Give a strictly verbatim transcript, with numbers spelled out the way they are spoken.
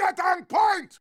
Get on point!